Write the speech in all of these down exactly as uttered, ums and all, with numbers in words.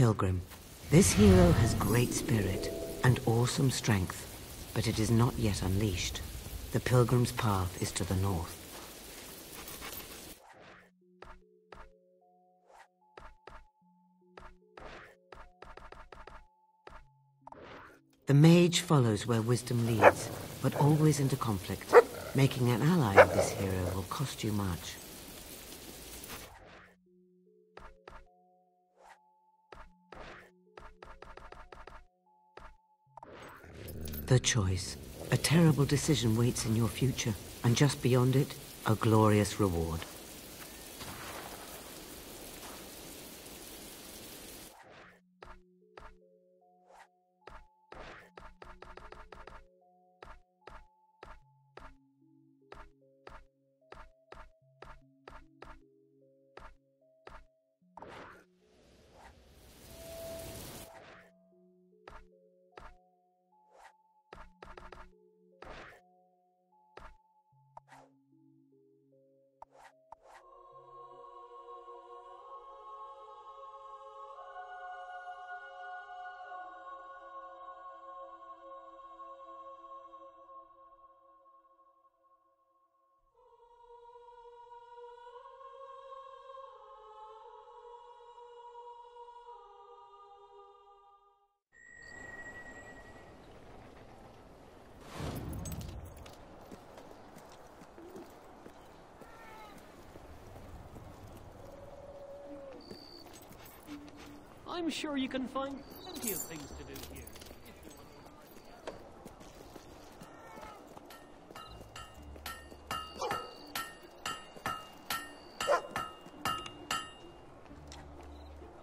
pilgrim. This hero has great spirit and awesome strength, but it is not yet unleashed. The pilgrim's path is to the north. The mage follows where wisdom leads, but always into conflict. Making an ally of this hero will cost you much. The choice. A terrible decision waits in your future, and just beyond it, a glorious reward. I'm sure you can find plenty of things to do here.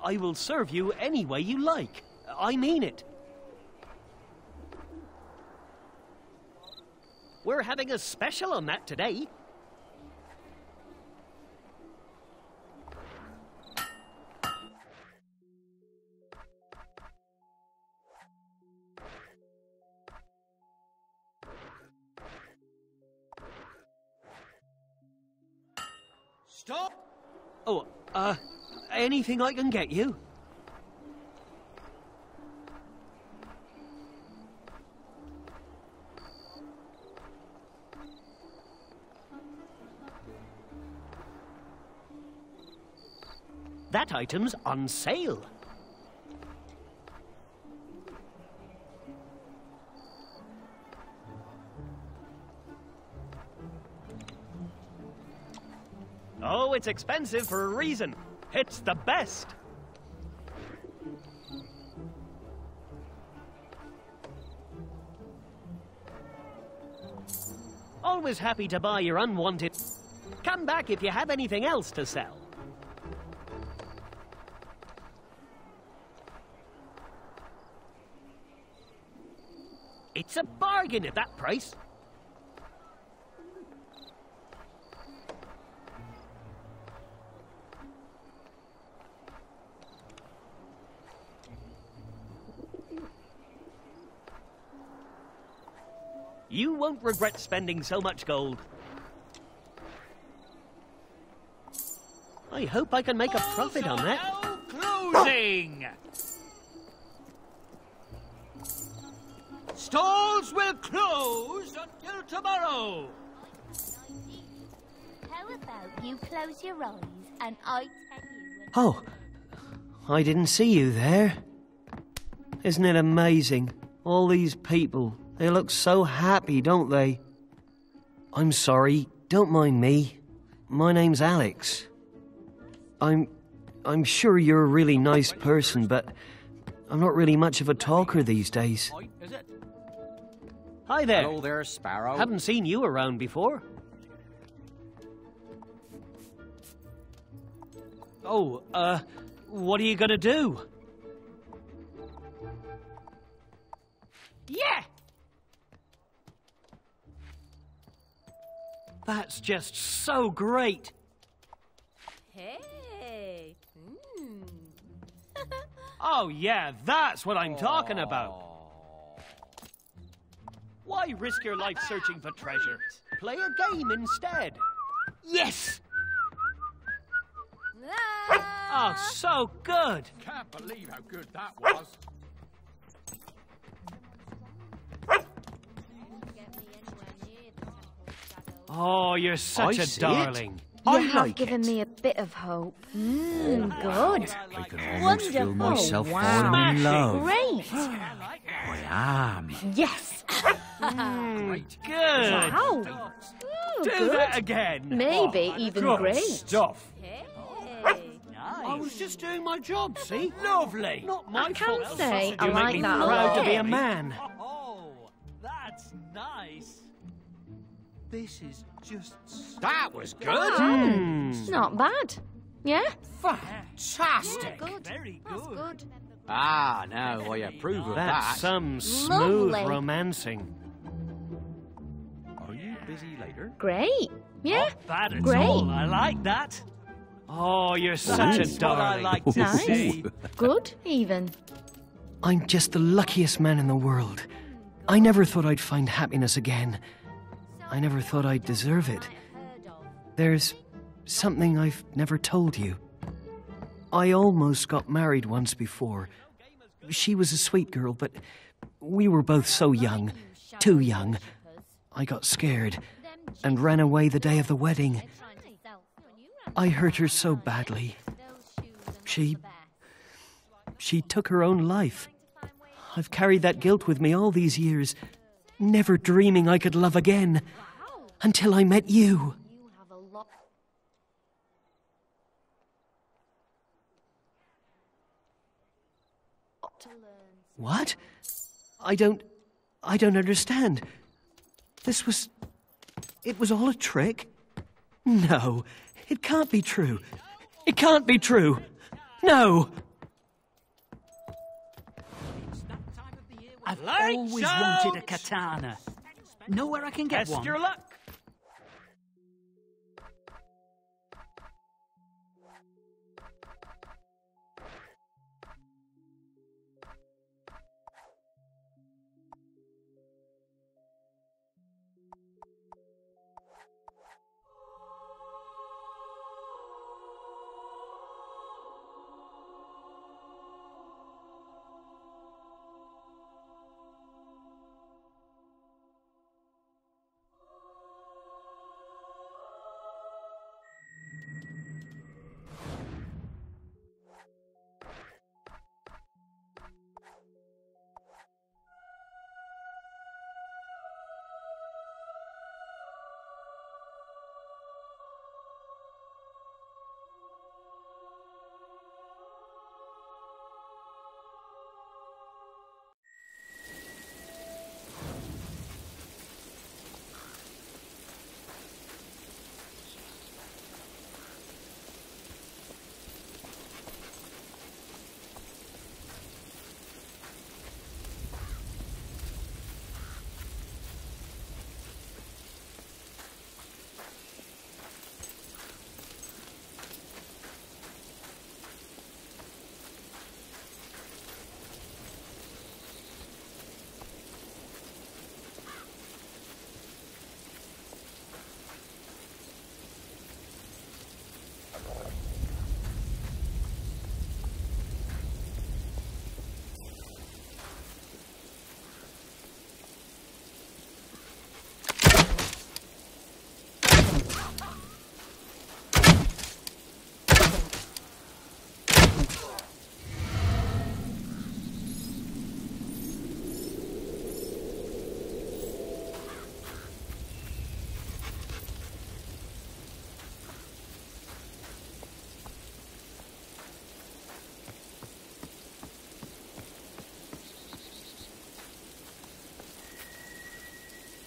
I will serve you any way you like. I mean it. We're having a special on that today. Anything I can get you? That item's on sale. Oh, it's expensive for a reason. It's the best! Always happy to buy your unwanted. Come back if you have anything else to sell. It's a bargain at that price. You won't regret spending so much gold. I hope I can make a profit on that. Closing. Stalls will close until tomorrow. How about you close your eyes and I tell you... Oh, I didn't see you there. Isn't it amazing? All these people... They look so happy, don't they? I'm sorry, don't mind me. My name's Alex. I'm... I'm sure you're a really nice person, but... I'm not really much of a talker these days. Hi there. Hello there, Sparrow. Haven't seen you around before. Oh, uh... what are you gonna do? Yeah! That's just so great! Hey! Mm. Oh yeah, that's what I'm talking about! Why risk your life searching for treasure? Play a game instead! Yes! Oh, so good! Can't believe how good that was. Oh, you're such I a darling. It. You I have like given it. me a bit of hope. Mmm, oh, good. I can almost feel myself oh, wow. falling in love. Great. I am. Yes. Great. Good. Wow. Ooh, Do good. that again. Maybe oh, even good great. stuff. Hey. Nice. I was just doing my job, see? Lovely. Not my I fault. I can say I like that a lot. Proud to be a man. Oh, that's nice. This is just... That was good! Mm. Mm. Not bad. Yeah? Fantastic! Yeah, good. Very good. That's good. Ah, now I approve of that. That's some smooth Lovely. romancing. Are you busy later? Great. Yeah? Not bad at Great. all. I like that. Oh, you're That's such a darling. What I like to nice. see. Good, even. I'm just the luckiest man in the world. I never thought I'd find happiness again. I never thought I'd deserve it. There's something I've never told you. I almost got married once before. She was a sweet girl, but we were both so young, too young. I got scared and ran away the day of the wedding. I hurt her so badly. She... she took her own life. I've carried that guilt with me all these years. Never dreaming I could love again, until I met you. What? I don't... I don't understand. This was... It was all a trick? No, it can't be true. It can't be true. No! I've Light always shows. wanted a katana. Know where I can get Test one? Your luck.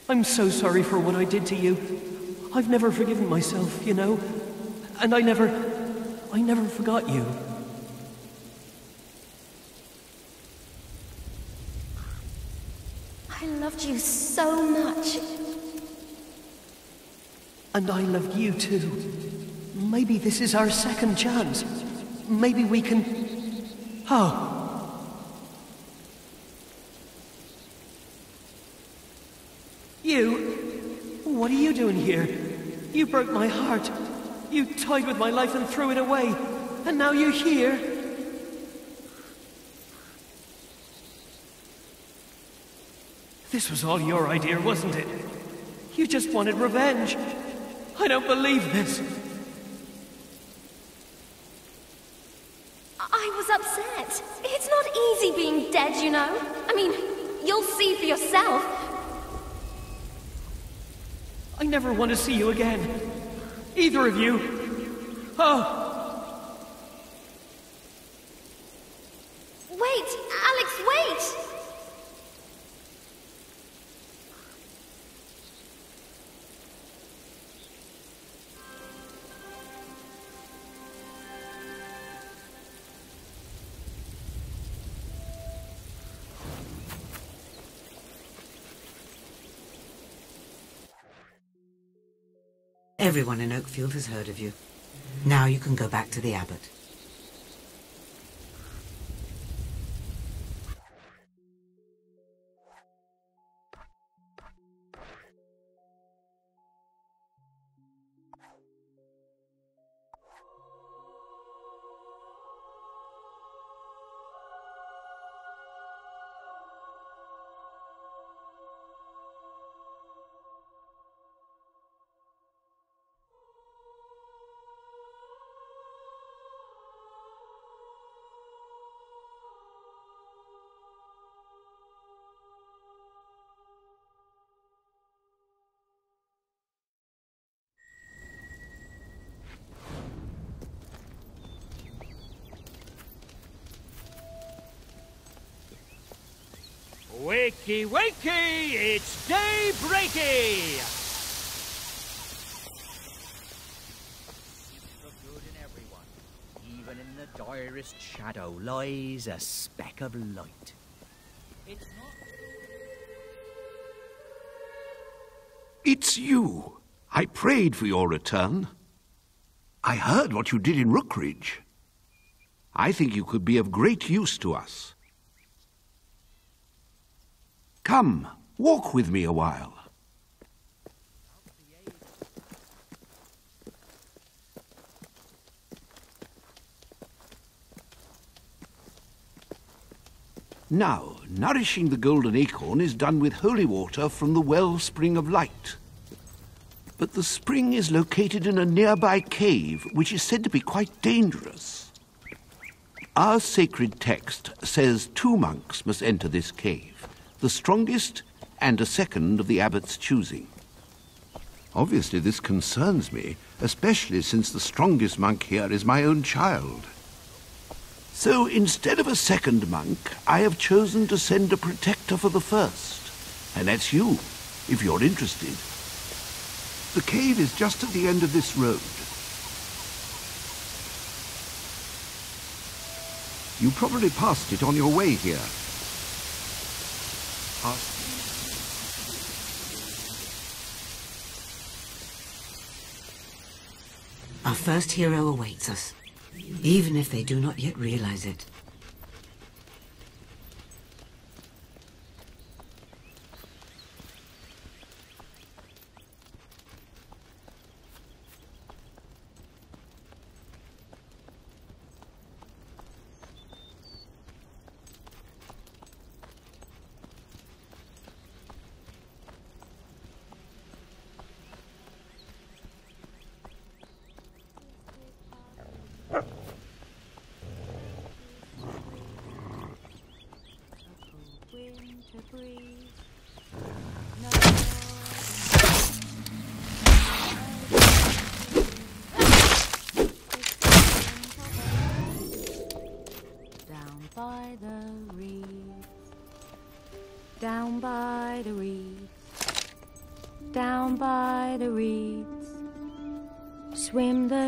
I'm so sorry for what I did to you. I've never forgiven myself, you know. And I never... I never forgot you. I loved you so much. And I loved you too. Maybe this is our second chance. Maybe we can... Oh. What are you doing here? You broke my heart. You toyed with my life and threw it away. and now you're here. This was all your idea, wasn't it? You just wanted revenge. I don't believe this. I was upset. It's not easy being dead, you know. I mean, you'll see for yourself. I never want to see you again. Either of you. Oh! Wait, Alex, wait! Everyone in Oakfield has heard of you. Now you can go back to the Abbot. Wakey, wakey! It's day breaky! The good in everyone, even in the direst shadow, lies a speck of light. It's not. It's you. I prayed for your return. I heard what you did in Rookridge. I think you could be of great use to us. Come, walk with me a while. Now, nourishing the golden acorn is done with holy water from the wellspring of light. But the spring is located in a nearby cave, which is said to be quite dangerous. Our sacred text says two monks must enter this cave. The strongest, and a second of the Abbot's choosing. Obviously, this concerns me, especially since the strongest monk here is my own child. So, instead of a second monk, I have chosen to send a protector for the first, and that's you, if you're interested. The cave is just at the end of this road. You probably passed it on your way here. Our first hero awaits us, even if they do not yet realize it.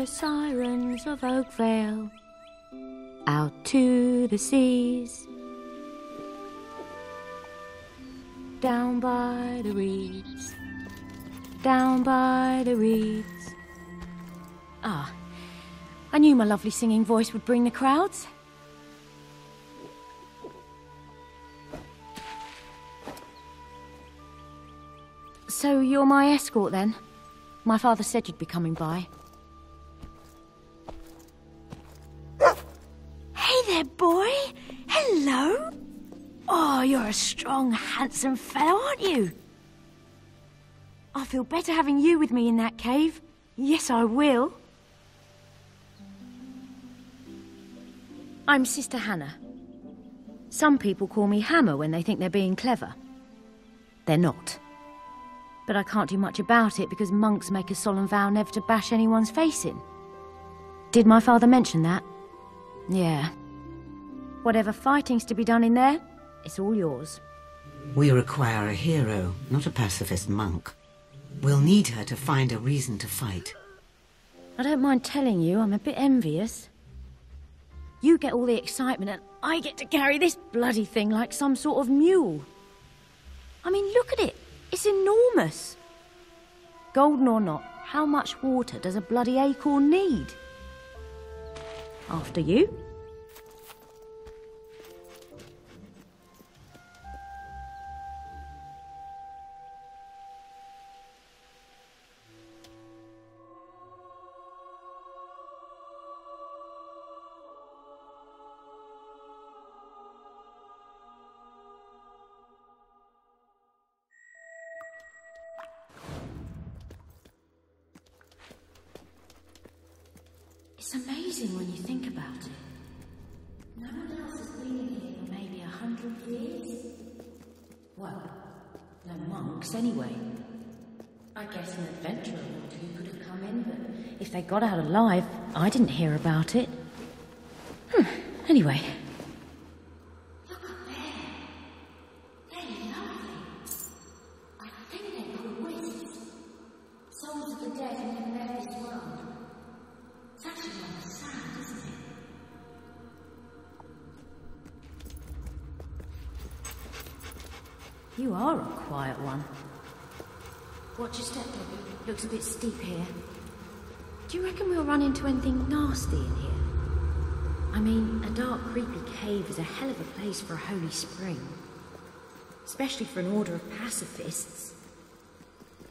Sirens of Oakvale, out to the seas, down by the reeds, down by the reeds. Ah, I knew my lovely singing voice would bring the crowds. So you're my escort then? My father said you'd be coming by. there, boy. Hello. Oh, you're a strong, handsome fellow, aren't you? I feel better having you with me in that cave. Yes, I will. I'm Sister Hannah. Some people call me Hammer when they think they're being clever. They're not. But I can't do much about it because monks make a solemn vow never to bash anyone's face in. Did my father mention that? Yeah. Whatever fighting's to be done in there, it's all yours. We require a hero, not a pacifist monk. We'll need her to find a reason to fight. I don't mind telling you, I'm a bit envious. You get all the excitement and I get to carry this bloody thing like some sort of mule. I mean, look at it. It's enormous. Golden or not, how much water does a bloody acorn need? After you. It's amazing when you think about it. No one else has been here for maybe a hundred years. Well, no monks anyway. I guess an adventurer or two could have come in, but if they got out alive, I didn't hear about it. Hmm, anyway. You are a quiet one. Watch your step, Debbie. Looks a bit steep here. Do you reckon we'll run into anything nasty in here? I mean, a dark, creepy cave is a hell of a place for a holy spring. Especially for an order of pacifists.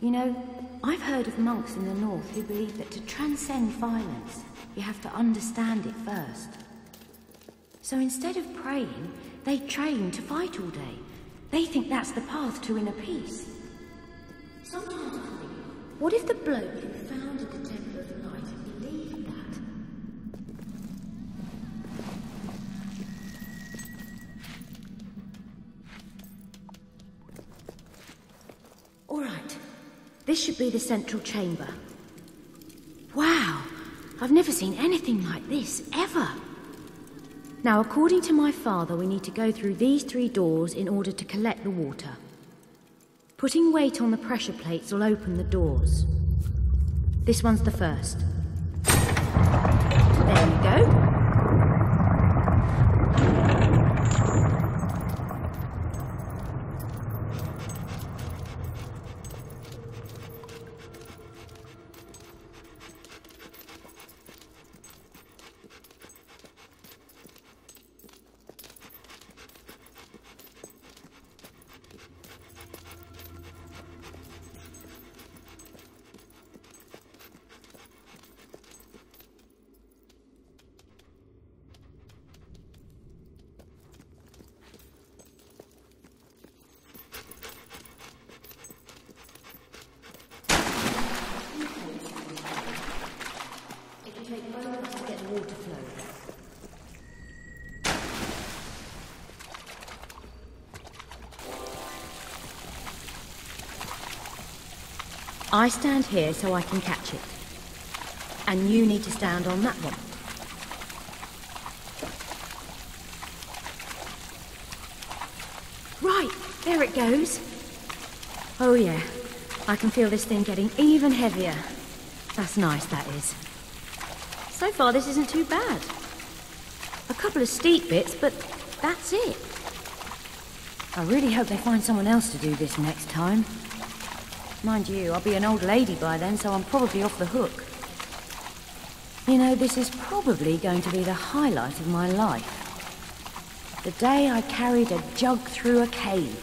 You know, I've heard of monks in the north who believe that to transcend violence, you have to understand it first. So instead of praying, they train to fight all day. They think that's the path to inner peace. Sometimes I think, what if the bloke who founded the Temple of Light had believed that? All right, this should be the central chamber. Wow, I've never seen anything like this, ever. Now, according to my father, we need to go through these three doors in order to collect the water. Putting weight on the pressure plates will open the doors. This one's the first. There you go. I stand here so I can catch it. And you need to stand on that one. Right, there it goes. Oh yeah, I can feel this thing getting even heavier. That's nice, that is. So far this isn't too bad. A couple of steep bits, but that's it. I really hope they find someone else to do this next time. Mind you, I'll be an old lady by then, so I'm probably off the hook. You know, this is probably going to be the highlight of my life. The day I carried a jug through a cave.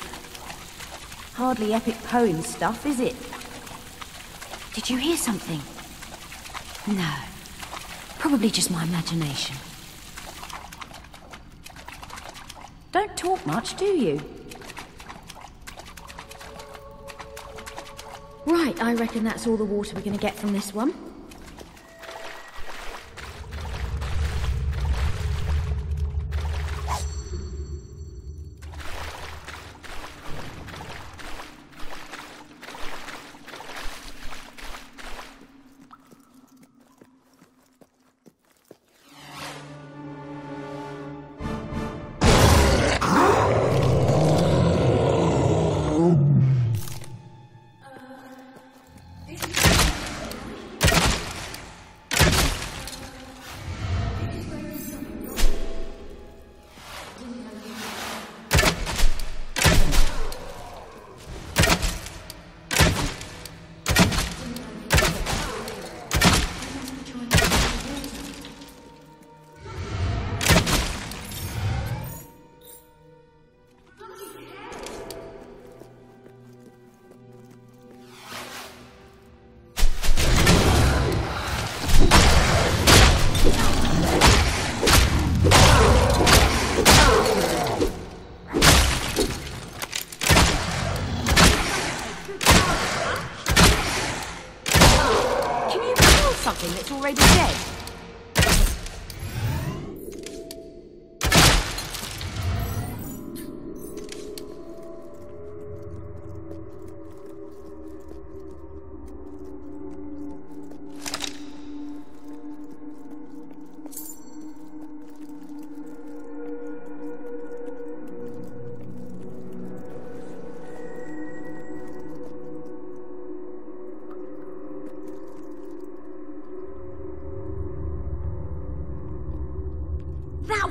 Hardly epic poem stuff, is it? Did you hear something? No. Probably just my imagination. Don't talk much, do you? Right, I reckon that's all the water we're going to get from this one.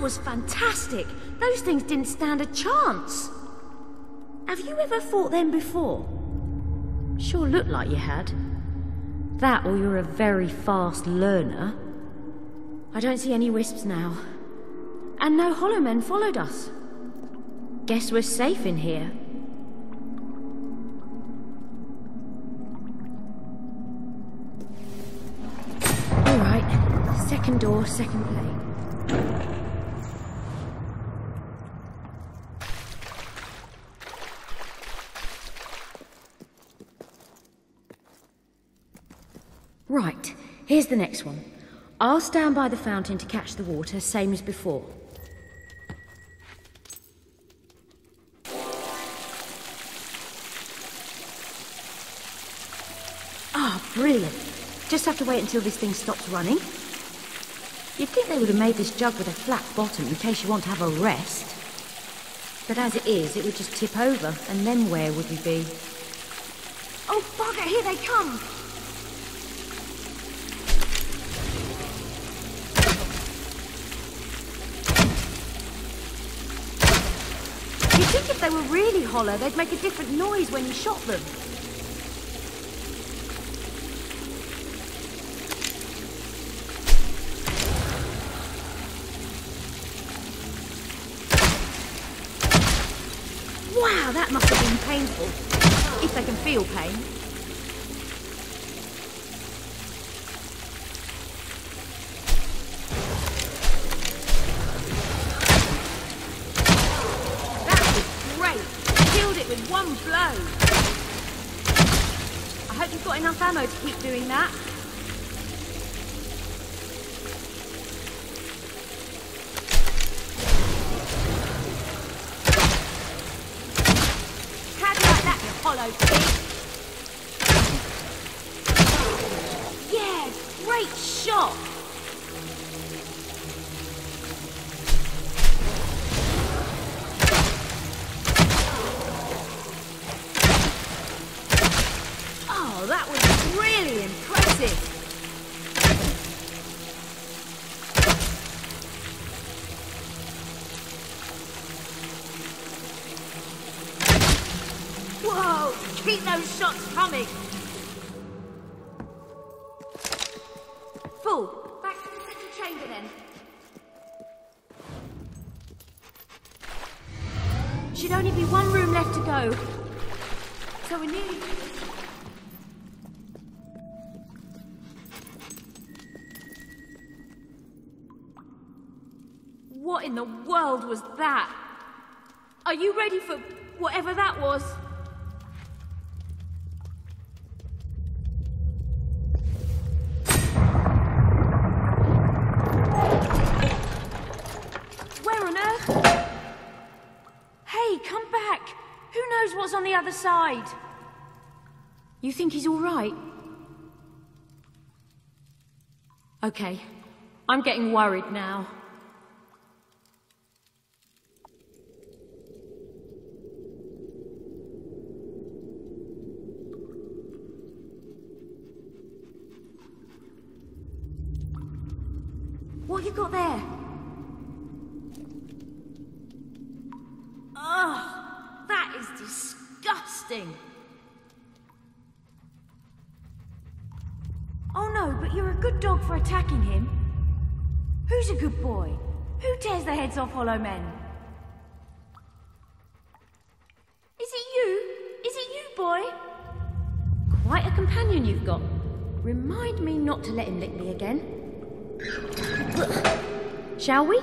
Was fantastic. Those things didn't stand a chance. Have you ever fought them before? Sure looked like you had. That or you're a very fast learner. I don't see any wisps now. And no hollow men followed us. Guess we're safe in here. All right. Second door, second plate. Right, here's the next one. I'll stand by the fountain to catch the water, same as before. Ah, brilliant. Just have to wait until this thing stops running. You'd think they would have made this jug with a flat bottom in case you want to have a rest. But as it is, it would just tip over, and then where would we be? Oh, bugger, here they come! If they were really hollow, they'd make a different noise when you shot them. Wow, that must have been painful. If they can feel pain. One blow! I hope you've got enough ammo to keep doing that. How do you like that, you hollow pig? Yeah, great shot! Keep those shots coming! Full! Back to the second chamber then. Should only be one room left to go. So we need... What in the world was that? Are you ready for whatever that was? Where on earth? Hey, come back! Who knows what's on the other side? You think he's all right? Okay, I'm getting worried now. What you got there? Ugh, that is disgusting. Oh no, but you're a good dog for attacking him. Who's a good boy? Who tears the heads off hollow men? Is it you? Is it you, boy? Quite a companion you've got. Remind me not to let him lick me again. Shall we?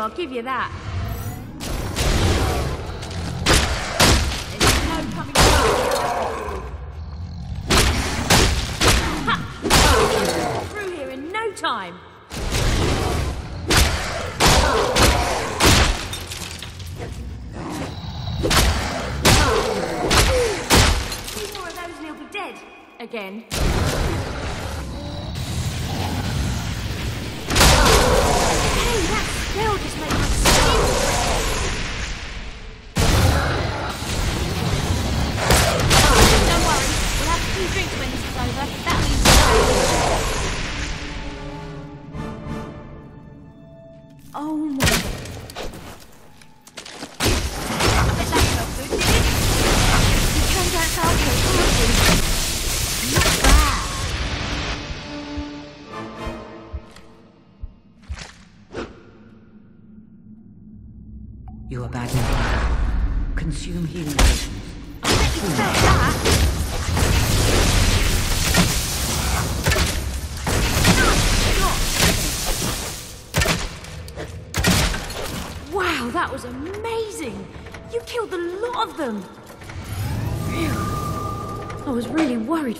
I'll give you that. There's no coming back. Through here in no time. Two more of those and he'll be dead again.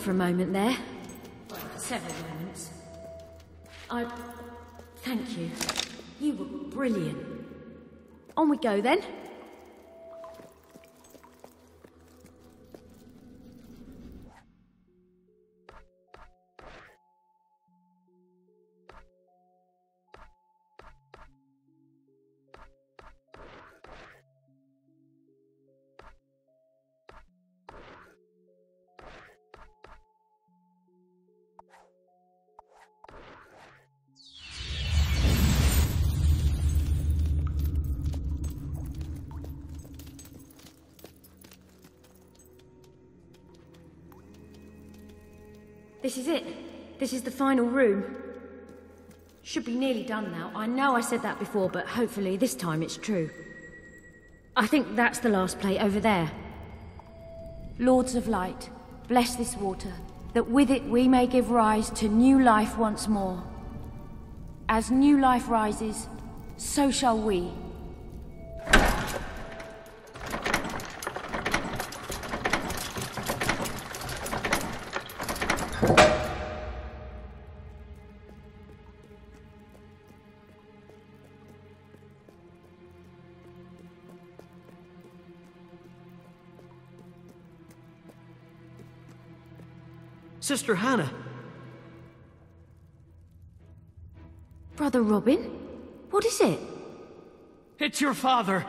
For a moment there. Well, seven moments. I... Thank you. You were brilliant. On we go then. This is it. This is the final room. Should be nearly done now. I know I said that before, but hopefully this time it's true. I think that's the last plate over there. Lords of Light, bless this water, that with it we may give rise to new life once more. As new life rises, so shall we. Sister Hannah. Brother Robin? What is it? It's your father.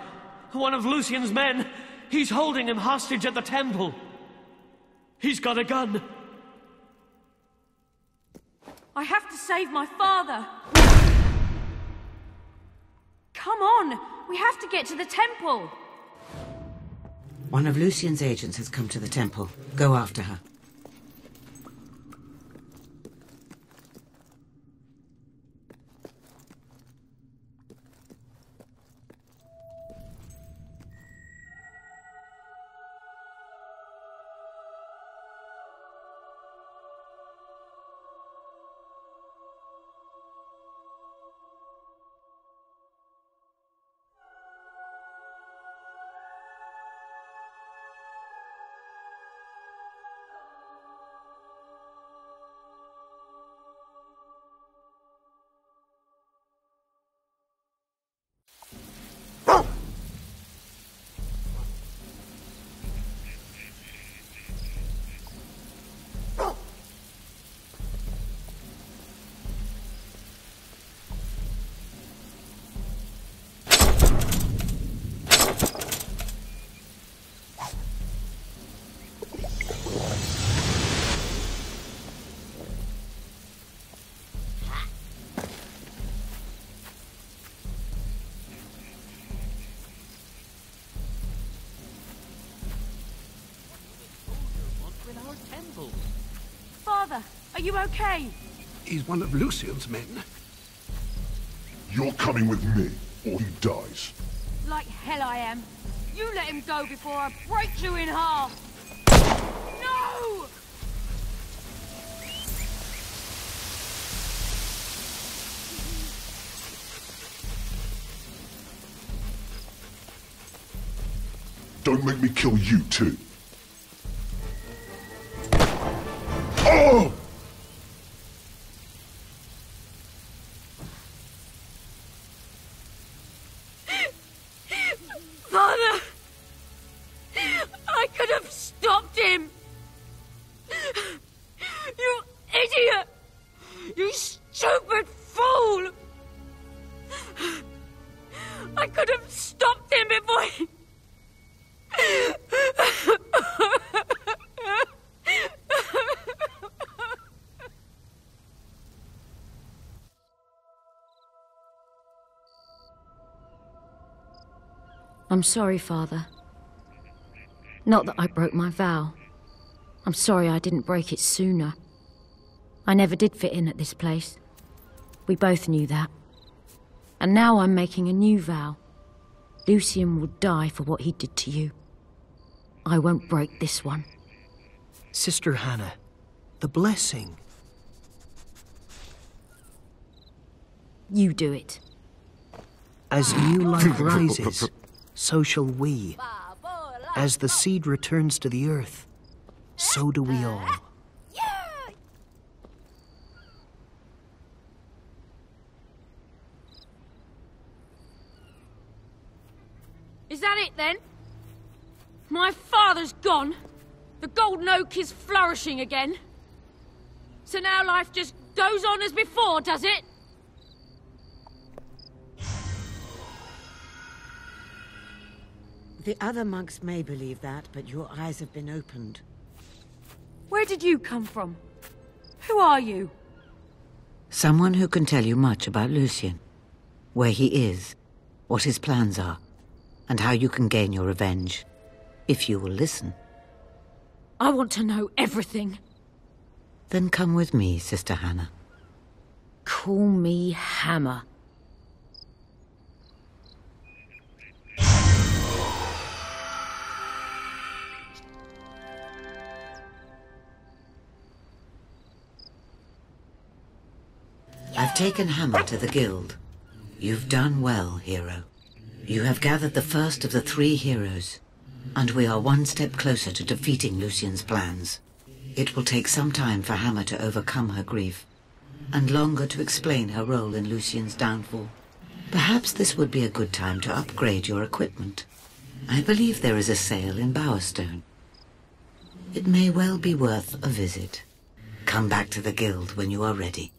One of Lucian's men. He's holding him hostage at the temple. He's got a gun. I have to save my father. Come on! We have to get to the temple! One of Lucian's agents has come to the temple. Go after her. Are you okay? He's one of Lucian's men. You're coming with me, or he dies. Like hell I am. You let him go before I break you in half. No! Don't make me kill you too. I'm sorry, Father. Not that I broke my vow. I'm sorry I didn't break it sooner. I never did fit in at this place. We both knew that. And now I'm making a new vow. Lucian will die for what he did to you. I won't break this one. Sister Hannah, the blessing. You do it. As new life rises, so shall we. As the seed returns to the earth, so do we all. Is that it then? My father's gone. The golden oak is flourishing again. So now life just goes on as before, does it? The other monks may believe that, but your eyes have been opened. Where did you come from? Who are you? Someone who can tell you much about Lucian. Where he is, what his plans are, and how you can gain your revenge, if you will listen. I want to know everything. Then come with me, Sister Hannah. Call me Hammer. I've taken Hammer to the Guild. You've done well, hero. You have gathered the first of the three heroes, and we are one step closer to defeating Lucian's plans. It will take some time for Hammer to overcome her grief, and longer to explain her role in Lucian's downfall. Perhaps this would be a good time to upgrade your equipment. I believe there is a sale in Bowerstone. It may well be worth a visit. Come back to the Guild when you are ready.